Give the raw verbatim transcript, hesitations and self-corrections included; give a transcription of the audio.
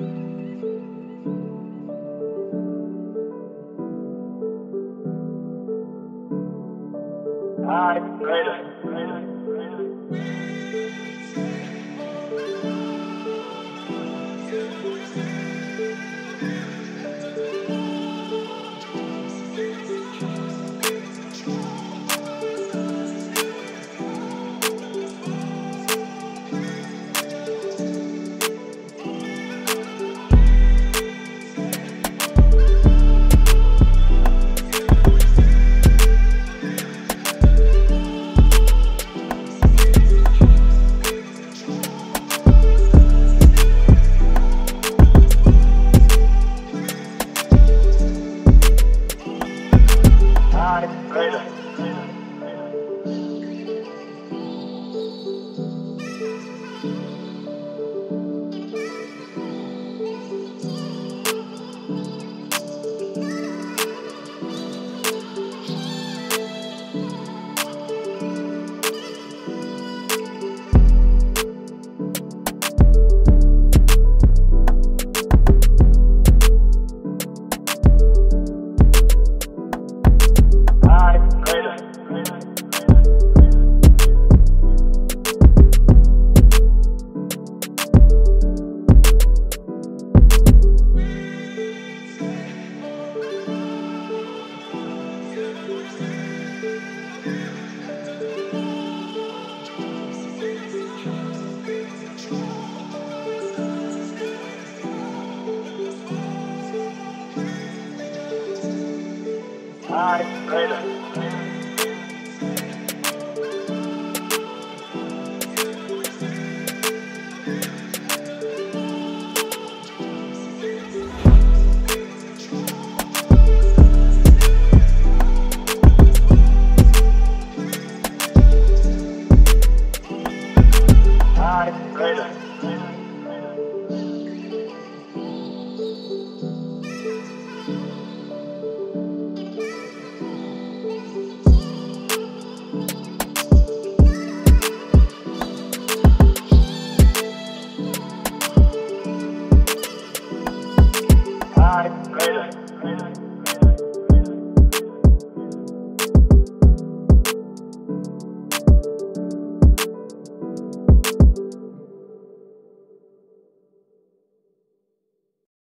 All right, later, later, later. Later. All right, later. later. Later. Later.